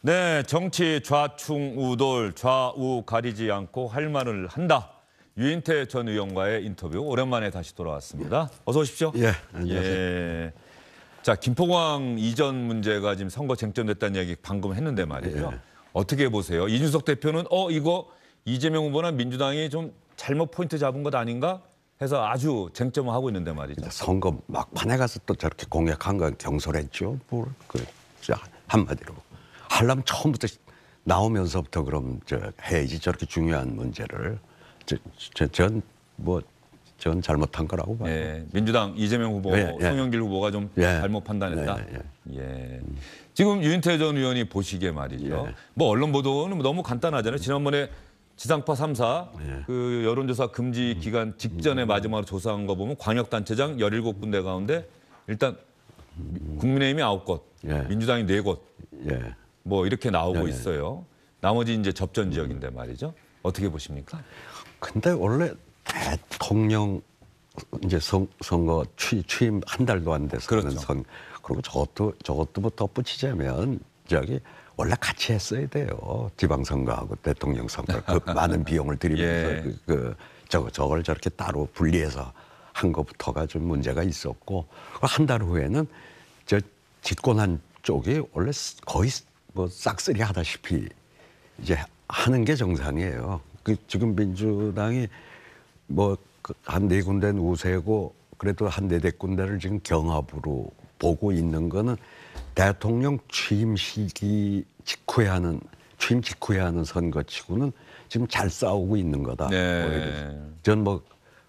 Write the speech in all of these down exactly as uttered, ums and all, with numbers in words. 네, 정치 좌충우돌, 좌우 가리지 않고 할 말을 한다. 유인태 전 의원과의 인터뷰 오랜만에 다시 돌아왔습니다. 어서 오십시오. 예, 안녕하세요. 예. 자, 김포공항 이전 문제가 지금 선거 쟁점됐다는 얘기 방금 했는데 말이죠. 예. 어떻게 보세요? 이준석 대표는 어 이거 이재명 후보나 민주당이 좀 잘못 포인트 잡은 것 아닌가 해서 아주 쟁점을 하고 있는데 말이죠. 선거 막판에 가서 또 저렇게 공약한 건 경솔했죠. 뭘 그 한마디로. 하려면 처음부터 나오면서부터 그럼 저 해야지 저렇게 중요한 문제를 전 뭐 전 잘못한 거라고 봐요. 예, 민주당 이재명 후보, 예, 예. 송영길 후보가 좀 예. 잘못 판단했다. 예, 예. 예. 지금 유인태 전 의원이 보시기에 말이죠. 예. 뭐 언론 보도는 너무 간단하잖아요. 지난번에 지상파 삼 사 예. 그 여론조사 금지 기간 직전에 마지막으로 조사한 거 보면 광역단체장 열일곱 군데 가운데 일단 국민의힘이 아홉 곳, 예. 민주당이 네 곳. 예. 뭐 이렇게 나오고 예, 있어요. 예. 나머지 이제 접전 지역인데 말이죠. 어떻게 보십니까? 근데 원래 대통령 이제 선, 선거 취, 취임 한 달도 안 돼서 그렇죠. 하는 선 그리고 저것도 저것도 뭐 덧붙이자면 저기 원래 같이 했어야 돼요. 지방선거하고 대통령 선거 그 많은 비용을 들이면서 예. 그, 그 저거 저걸 저렇게 따로 분리해서 한 것부터가 좀 문제가 있었고 한 달 후에는 저 집권한 쪽이 원래 거의 뭐 싹쓸이 하다시피 이제 하는 게 정상이에요. 그 지금 민주당이 뭐 한 네 군데는 우세고 그래도 한 네댓 군데를 지금 경합으로 보고 있는 거는 대통령 취임 시기 직후에 하는 취임 직후에 하는 선거치고는 지금 잘 싸우고 있는 거다. 네. 전 뭐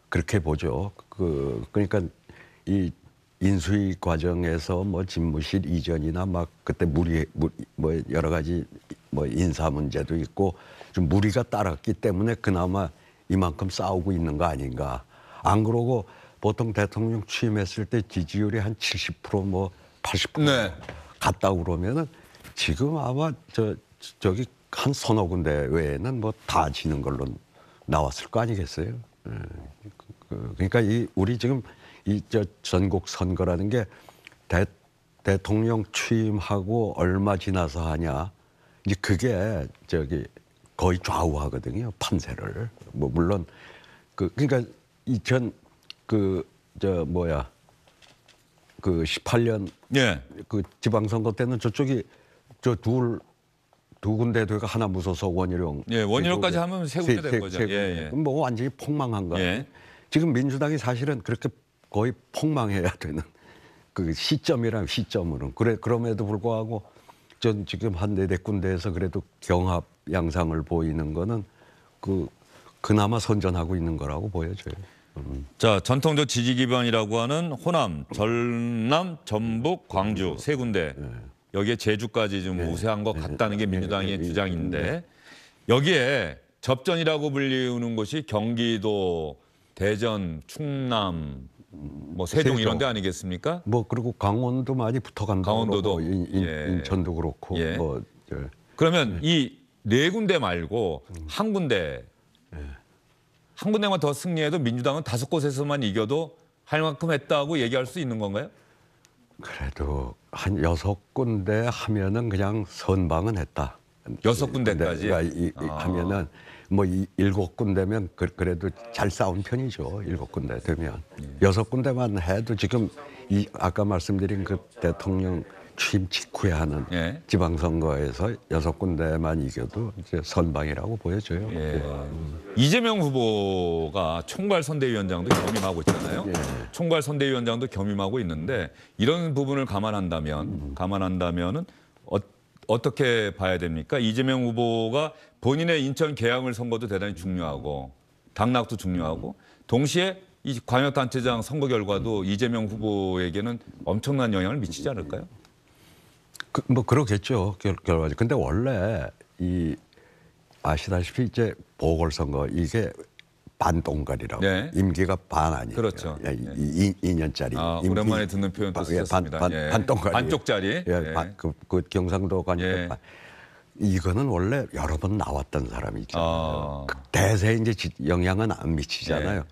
그렇게 보죠. 그 그러니까 이 인수위 과정에서 뭐 집무실 이전이나 막 그때 무리 뭐 여러 가지 뭐 인사 문제도 있고 좀 무리가 따랐기 때문에 그나마 이만큼 싸우고 있는 거 아닌가. 안 그러고 보통 대통령 취임했을 때 지지율이 한 칠십 퍼센트 뭐 팔십 퍼센트 네. 갔다 그러면은 지금 아마 저 저기 한 서너 군데 외에는 뭐 다 지는 걸로 나왔을 거 아니겠어요. 그러니까 이 우리 지금 이 저 전국 선거라는 게 대, 대통령 취임하고 얼마 지나서 하냐 이제 그게 저기 거의 좌우하거든요. 판세를 뭐 물론 그 그러니까 이천 그 저 뭐야 그 십팔 년 예. 그 지방선거 때는 저쪽이 저 둘 두 군데 되가 하나 무소서 원희룡 예 원희룡까지 하면 세 군데 된 거죠. 예, 예. 뭐 완전히 폭망한 거예요. 예. 지금 민주당이 사실은 그렇게 거의 폭망해야 되는 그 시점이랑 시점으로는 그래 그럼에도 불구하고 전 지금 한 네댓 군데에서 그래도 경합 양상을 보이는 거는 그 그나마 선전하고 있는 거라고 보여져요. 음. 자 전통적 지지 기반이라고 하는 호남, 전남, 전북, 광주 세 군데 네. 여기에 제주까지 좀 네. 우세한 것 같다는 게 민주당의 네. 주장인데 여기에 접전이라고 불리우는 곳이 경기도, 대전, 충남. 뭐 세종, 세종 이런 데 아니겠습니까? 뭐 그리고 강원도 많이 붙어간다. 강원도도 그러고, 인, 인, 예. 인천도 그렇고. 예. 뭐 저, 그러면 예. 이 네 군데 말고 음. 한 군데 예. 한 군데만 더 승리해도 민주당은 다섯 곳에서만 이겨도 할 만큼 했다고 얘기할 수 있는 건가요? 그래도 한 여섯 군데 하면은 그냥 선방은 했다. 여섯 군데까지 군데, 아. 하면은. 뭐 이, 일곱 군데면 그, 그래도 잘 싸운 편이죠. 일곱 군데 되면 예. 여섯 군데만 해도 지금 이 아까 말씀드린 그 대통령 취임 직후에 하는 예. 지방선거에서 여섯 군데만 이겨도 이제 선방이라고 보여져요. 예. 이재명 후보가 총괄 선대위원장도 겸임하고 있잖아요. 예. 총괄 선대위원장도 겸임하고 있는데 이런 부분을 감안한다면 음. 감안한다면은. 어, 어떻게 봐야 됩니까? 이재명 후보가 본인의 인천 계양을 선거도 대단히 중요하고 당락도 중요하고 동시에 이 광역단체장 선거 결과도 이재명 후보에게는 엄청난 영향을 미치지 않을까요? 그, 뭐 그러겠죠. 결, 결과지. 근데 원래 이 아시다시피 이제 보궐선거 이게 반동갈이라고 네. 임기가 반 아니에요. 그렇죠. 예, 예. 이, 이 년짜리. 아, 임기, 오랜만에 듣는 표현 또 쓰셨습니다. 반, 반, 예. 반동갈이. 반쪽짜리. 예, 예. 반, 그, 그 경상도 관련 예. 이거는 원래 여러 번 나왔던 사람이 있잖아요. 아. 그 대세에 이제 영향은 안 미치잖아요. 예.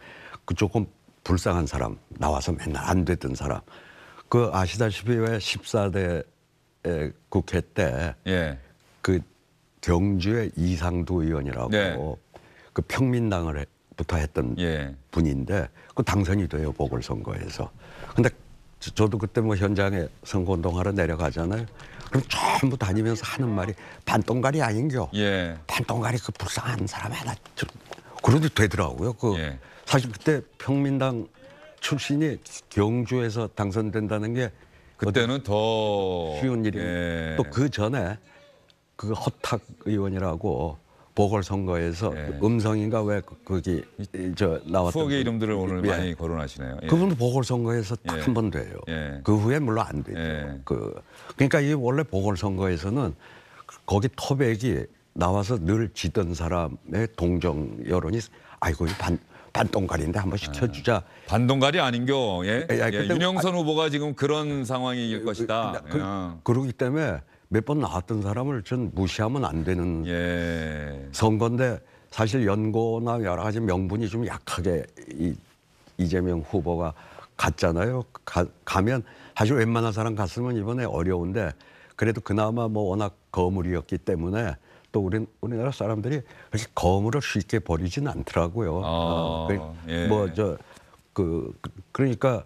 그 조금 불쌍한 사람 나와서 맨날 안 됐던 사람. 그 아시다시피 왜 십사 대 국회 때 예. 그 경주의 이상도 의원이라고 네. 그 평민당을 부터 했던 예. 분인데 그 당선이 돼요, 보궐선거에서. 근데 저도 그때 뭐 현장에 선거운동하러 내려가잖아요. 그럼 전부 다니면서 하는 말이 반똥가리 아닌겨. 예. 반똥가리 그 불쌍한 사람 하나. 그래도 되더라고요. 그 예. 사실 그때 평민당 출신이 경주에서 당선된다는 게 그때는 더 쉬운 일이. 예. 또 그 전에 그 허탁 의원이라고 보궐선거에서 예. 음성인가 왜 거기 저 나왔던 추억의 이름들을 오늘 예. 많이 거론하시네요. 예. 그분도 보궐선거에서 딱 한 번 예. 돼요. 예. 그 후에 물론 안 되죠. 예. 그 그러니까 이 원래 보궐선거에서는 거기 토백이 나와서 늘 지던 사람의 동정 여론이 아이고 반 반동가리인데 한번 시켜주자. 예. 반동가리 아닌겨. 예. 예. 예. 윤형선 아, 후보가 지금 그런 상황일 것이다. 그, 예. 그러기 때문에. 몇 번 나왔던 사람을 전 무시하면 안 되는 예. 선거인데 사실 연고나 여러 가지 명분이 좀 약하게 이, 이재명 후보가 갔잖아요. 가, 가면 사실 웬만한 사람 갔으면 이번에 어려운데 그래도 그나마 뭐 워낙 거물이었기 때문에 또 우리, 우리나라 사람들이 그렇게 거물을 쉽게 버리진 않더라고요. 아, 어, 예. 뭐 저 그 그러니까.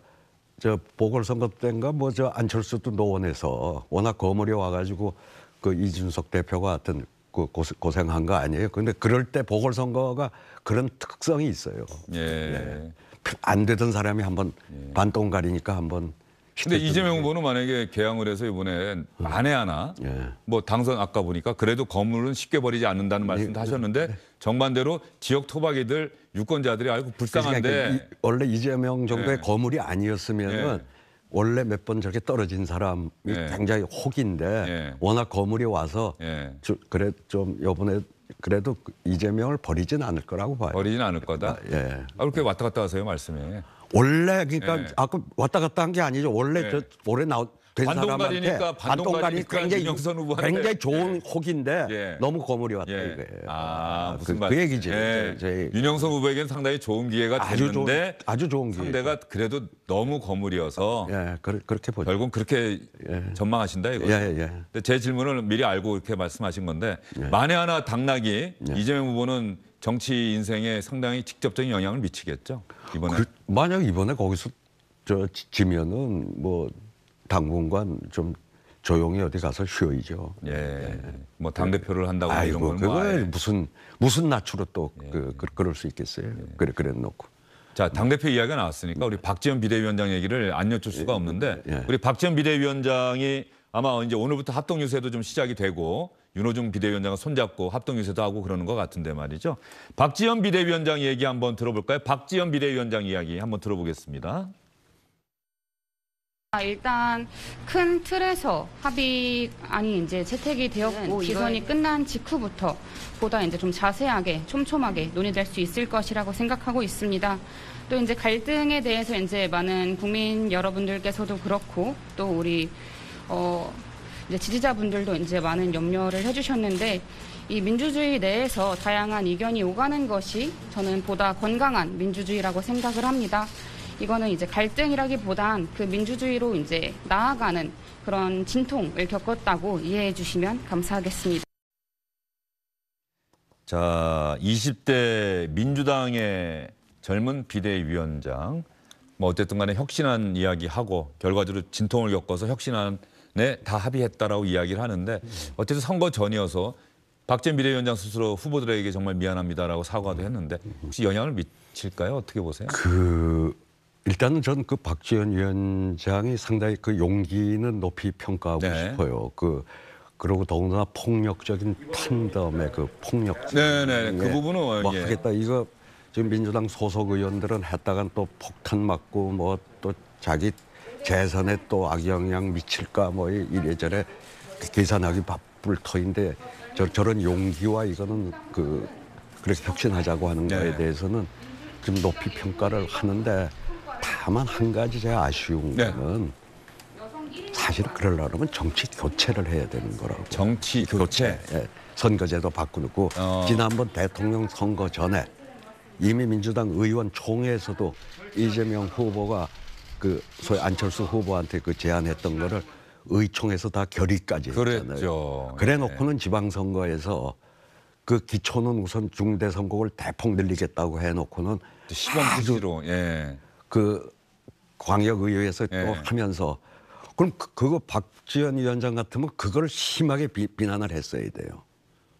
저 보궐선거 때인가 뭐 저 안철수도 노원에서 워낙 거물이 와가지고 그 이준석 대표가 하여튼 그 고생한 거 아니에요. 근데 그럴 때 보궐선거가 그런 특성이 있어요. 예. 예. 안 되던 사람이 한번 예. 반똥가리니까 한번. 근데 이재명 후보는 만약에 개항을 해서 이번에 만에 하나 예. 뭐 당선 아까 보니까 그래도 거물은 쉽게 버리지 않는다는 말씀도 예. 하셨는데 정반대로 지역 토박이들 유권자들이 아이고 불쌍한데 그러니까 이, 원래 이재명 정도의 예. 거물이 아니었으면은 예. 원래 몇 번 저렇게 떨어진 사람이 예. 굉장히 혹인데 예. 워낙 거물이 와서 예. 주, 그래 좀 요번에 그래도 이재명을 버리진 않을 거라고 봐요. 버리진 않을 거다. 예. 아, 그렇게 왔다 갔다 하세요 말씀에. 원래 그러니까 예. 아까 왔다 갔다 한 게 아니죠. 원래 예. 저 올해 나온 된 사람한테 반동가리 굉장히 굉장히 좋은 예. 혹인데 예. 너무 거물이 왔다 예. 이거예요. 아, 아 무슨 그, 그 얘기지. 예. 제, 제. 윤형선 후보에게는 상당히 좋은 기회가 아주 됐는데 좋은, 아주 좋은 기회. 상대가 그래도 너무 거물이어서 예, 그, 그렇게 보죠. 결국 그렇게 예. 전망하신다 이거죠. 예, 예. 근데 제 질문을 미리 알고 이렇게 말씀하신 건데 예. 만에 하나 당락이 예. 이재명 후보는 정치 인생에 상당히 직접적인 영향을 미치겠죠. 이번에 그, 만약 이번에 거기서 저 지면은 뭐 당분간 좀 조용히 어디 가서 쉬어야죠. 예, 예. 뭐 당 대표를 한다고 아이고, 이런 건 뭐 아예. 무슨 무슨 낯으로 또 예. 그, 그, 그럴 수 있겠어요. 예. 그래 그래 놓고. 자, 당 대표 이야기가 나왔으니까 우리 박지원 비대위원장 얘기를 안 여쭐 수가 없는데 예. 우리 박지원 비대위원장이 아마 이제 오늘부터 합동 유세도 좀 시작이 되고. 윤호중 비대위원장은 손잡고 합동유세도 하고 그러는 것 같은데 말이죠. 박지현 비대위원장 얘기 한번 들어볼까요? 박지현 비대위원장 이야기 한번 들어보겠습니다. 일단 큰 틀에서 합의안이 이제 채택이 되었고 기선이 끝난 직후부터 보다 이제 좀 자세하게 촘촘하게 논의될 수 있을 것이라고 생각하고 있습니다. 또 이제 갈등에 대해서 이제 많은 국민 여러분들께서도 그렇고 또 우리 어. 이제 지지자분들도 이제 많은 염려를 해주셨는데 이 민주주의 내에서 다양한 의견이 오가는 것이 저는 보다 건강한 민주주의라고 생각을 합니다. 이거는 이제 갈등이라기보단 그 민주주의로 이제 나아가는 그런 진통을 겪었다고 이해해 주시면 감사하겠습니다. 자, 이십 대 민주당의 젊은 비대위원장 뭐 어쨌든 간에 혁신한 이야기하고 결과적으로 진통을 겪어서 혁신한 네, 다 합의했다라고 이야기를 하는데 어쨌든 선거 전이어서 박지원 비대위원장 스스로 후보들에게 정말 미안합니다라고 사과도 했는데 혹시 영향을 미칠까요? 어떻게 보세요? 그 일단은 저는 그 박지원 위원장이 상당히 그 용기는 높이 평가하고 네. 싶어요. 그 그러고 더군다나 폭력적인 탄덤의 그 폭력. 네네 그 부분은 뭐 예. 하겠다 이거 지금 민주당 소속 의원들은 했다간 또 폭탄 맞고 뭐 또 자기. 재선에 또 악영향 미칠까 뭐 이래저래 계산하기 바쁠 터인데 저, 저런 용기와 이거는 그 그렇게 혁신하자고 하는 거에 네. 대해서는 좀 높이 평가를 하는데 다만 한 가지 제가 아쉬운 네. 거는 사실 그러려면 정치 교체를 해야 되는 거라고. 정치 교체. 교체. 예. 선거제도 바꾸고 어. 지난번 대통령 선거 전에 이미 민주당 의원 총회에서도 이재명 후보가 그 소위 안철수 후보한테 그 제안했던 거를 의총에서 다 결의까지 했잖아요. 그랬죠. 그래놓고는 지방선거에서 그 기초는 우선 중대 선곡을 대폭 늘리겠다고 해놓고는 시범지로 예. 그 광역의회에서 예. 또 하면서 그럼 그, 그거 박지원 위원장 같으면 그걸 심하게 비, 비난을 했어야 돼요.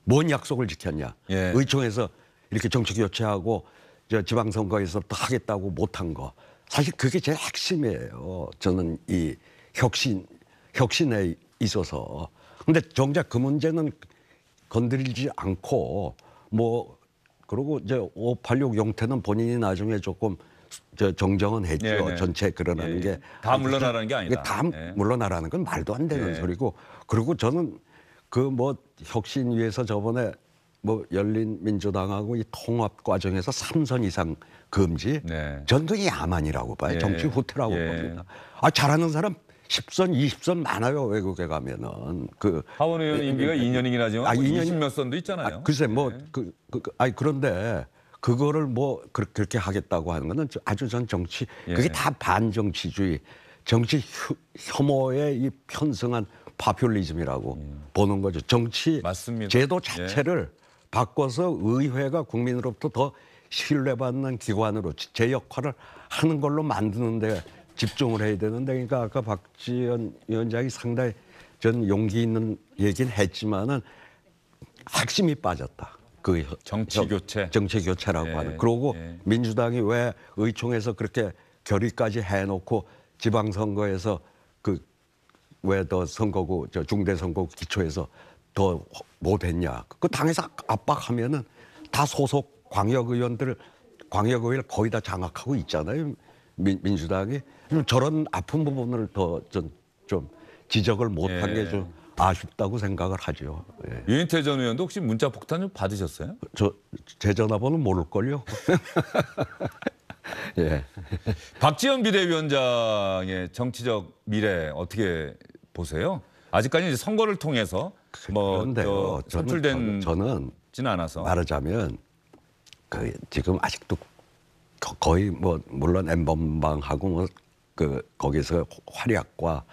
뭔 약속을 지켰냐? 예. 의총에서 이렇게 정치 교체하고 저 지방선거에서 또 하겠다고 못한 거. 사실 그게 제일 핵심이에요. 저는 이 혁신 혁신에 있어서. 근데 정작 그 문제는 건드리지 않고 뭐 그러고 이제 오팔육 용태는 본인이 나중에 조금 저 정정은 했죠. 네네. 전체 그러라는 예, 게 다 물러나라는 게 아니다. 다 예. 물러나라는 건 말도 안 되는 예. 소리고. 그리고 저는 그 뭐 혁신 위에서 저번에 뭐 열린 민주당하고 이 통합 과정에서 삼선 이상 금지. 네. 전 그게 야만이라고 봐요. 예. 정치 후퇴라고 예. 봅니다. 아 잘하는 사람 십 선, 이십 선 많아요. 외국에 가면은 그 하원 의원 임기가 이 년이긴 하지만 아, 뭐 이십 몇 선도 있잖아요. 아, 글쎄 뭐 그 예. 그, 그, 아니 그런데 그거를 뭐 그렇게 하겠다고 하는 거는 아주 전 정치 예. 그게 다 반정치주의, 정치 휴, 혐오의 이 편승한 파퓰리즘이라고 예. 보는 거죠. 정치 맞습니다. 제도 자체를 예. 바꿔서 의회가 국민으로부터 더 신뢰받는 기관으로 제 역할을 하는 걸로 만드는 데 집중을 해야 되는데 그러니까 아까 박지원 위원장이 상당히 전 용기 있는 얘기는 했지만은 핵심이 빠졌다. 그 정치 교체. 정치 교체라고 예, 하는. 그러고 예. 민주당이 왜 의총에서 그렇게 결의까지 해놓고 지방선거에서 그 왜 더 선거구 저 중대선거구 기초에서 더 못했냐. 그 당에서 압박하면은 다 소속 광역의원들을 광역의회를 거의 다 장악하고 있잖아요. 민, 민주당이 저런 아픈 부분을 더 좀 좀 지적을 못한 예. 게 좀 아쉽다고 생각을 하죠. 예. 유인태 전 의원도 혹시 문자 폭탄 좀 받으셨어요? 저 제 전화번호 모를걸요. 예. 박지원 비대위원장의 정치적 미래 어떻게 보세요? 아직까지 이제 선거를 통해서 뭐 선출된 저는 지는 않아서 말하자면 그 지금 아직도 거의 뭐 물론 엠번방하고 뭐 그 거기서 활약과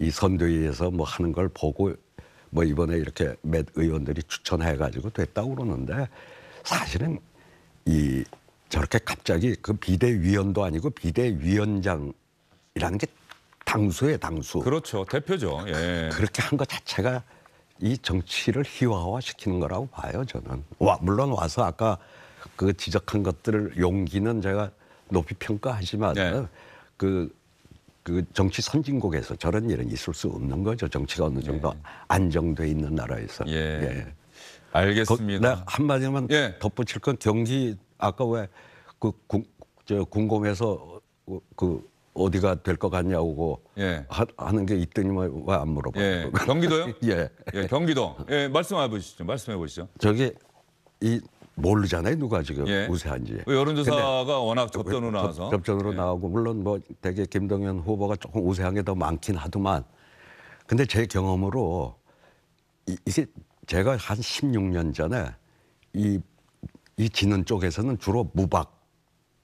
이 선대위에서 뭐 하는 걸 보고 뭐 이번에 이렇게 몇 의원들이 추천해가지고 됐다고 그러는데 사실은 이 저렇게 갑자기 그 비대위원도 아니고 비대위원장이라는 게 당수예요, 당수. 그렇죠, 대표죠. 예. 그렇게 한 것 자체가 이 정치를 희화화시키는 거라고 봐요, 저는. 와 물론 와서 아까 그 지적한 것들을 용기는 제가 높이 평가하지만 네. 그, 그 정치 선진국에서 저런 일은 있을 수 없는 거죠. 정치가 어느 정도 예. 안정돼 있는 나라에서. 예. 예. 알겠습니다. 거, 한마디만 예. 덧붙일 건 경기 아까 왜 그 궁금해서 그 어디가 될 것 같냐고 예. 하, 하는 게 있더니만 왜 안 물어봐요? 예. 경기도요? 예. 예, 경기도. 예, 말씀해 보시죠. 말씀해 보시죠. 저기 이 모르잖아요, 누가 지금 예. 우세한지. 여론조사가 워낙 접전으로 나와서. 접전으로 예. 나오고 물론 뭐 되게 김동연 후보가 조금 우세한 게 더 많긴 하더만. 근데 제 경험으로 이, 이게 제가 한 십육 년 전에 이, 이 지는 쪽에서는 주로 무박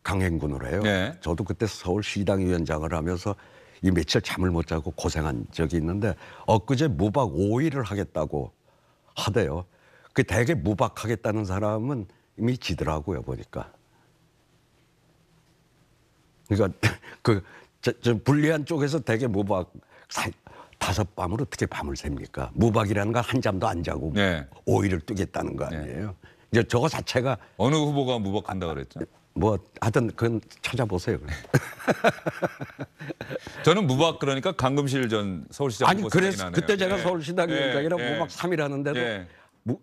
강행군으로 해요. 예. 저도 그때 서울시당 위원장을 하면서 이 며칠 잠을 못 자고 고생한 적이 있는데 엊그제 무박 오 일을 하겠다고 하대요. 그 대개 무박하겠다는 사람은 이미 지더라고요, 보니까. 그러니까 그 저, 저 불리한 쪽에서 대개 무박 사, 다섯 밤을 어떻게 밤을 셉니까? 무박이라는 건 한 잠도 안 자고 네. 오 일을 뜨겠다는 거 아니에요? 네. 이제 저거 자체가 어느 후보가 무박한다고 그랬죠? 뭐 하여튼 그건 찾아보세요. 저는 무박 그러니까 강금실 전 서울시장 아니 그래서 그때 제가 네. 서울시당 위원장이라 네. 무박 삼 일 하는데도 네.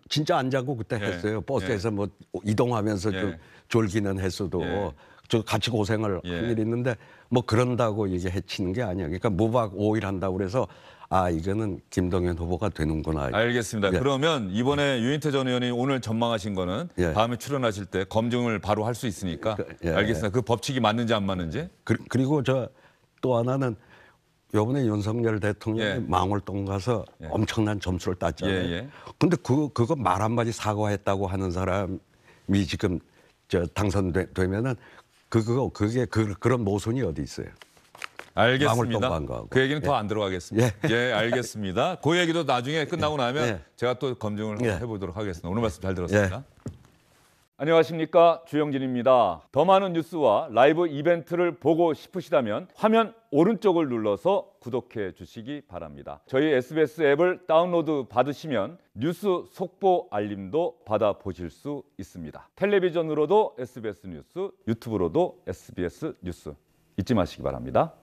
진짜 안 자고 그때 예, 했어요. 버스에서 예. 뭐 이동하면서 예. 좀 졸기는 했어도 예. 저 같이 고생을 예. 한 일이 있는데 뭐 그런다고 이게 해치는 게 아니에요. 그러니까 무박 오 일 한다고 그래서 아 이거는 김동연 후보가 되는구나. 알겠습니다. 예. 그러면 이번에 유인태 전 의원이 오늘 전망하신 거는 예. 다음에 출연하실 때 검증을 바로 할 수 있으니까 예. 알겠습니다. 그 법칙이 맞는지 안 맞는지. 그, 그리고 저 또 하나는 요번에 윤석열 대통령이 예. 망월동 가서 예. 엄청난 점수를 땄잖아요. 근데 그, 그거 말 한마디 사과했다고 하는 사람이 지금 저 당선되면은 그거, 그게 그, 그런 모순이 어디 있어요. 알겠습니다. 그 얘기는 예. 더 안 들어가겠습니다. 예, 예 알겠습니다. 그 얘기도 나중에 끝나고 나면 예. 제가 또 검증을 예. 해보도록 하겠습니다. 오늘 말씀 잘 들었습니다. 예. 안녕하십니까, 주영진입니다. 더 많은 뉴스와 라이브 이벤트를 보고 싶으시다면 화면 오른쪽을 눌러서 구독해 주시기 바랍니다. 저희 에스비에스 앱을 다운로드 받으시면 뉴스 속보 알림도 받아보실 수 있습니다. 텔레비전으로도 에스비에스 뉴스, 유튜브로도 에스비에스 뉴스 잊지 마시기 바랍니다.